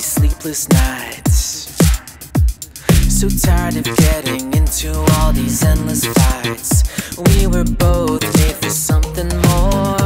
Sleepless nights, so tired of getting into all these endless fights. We were both made for something more.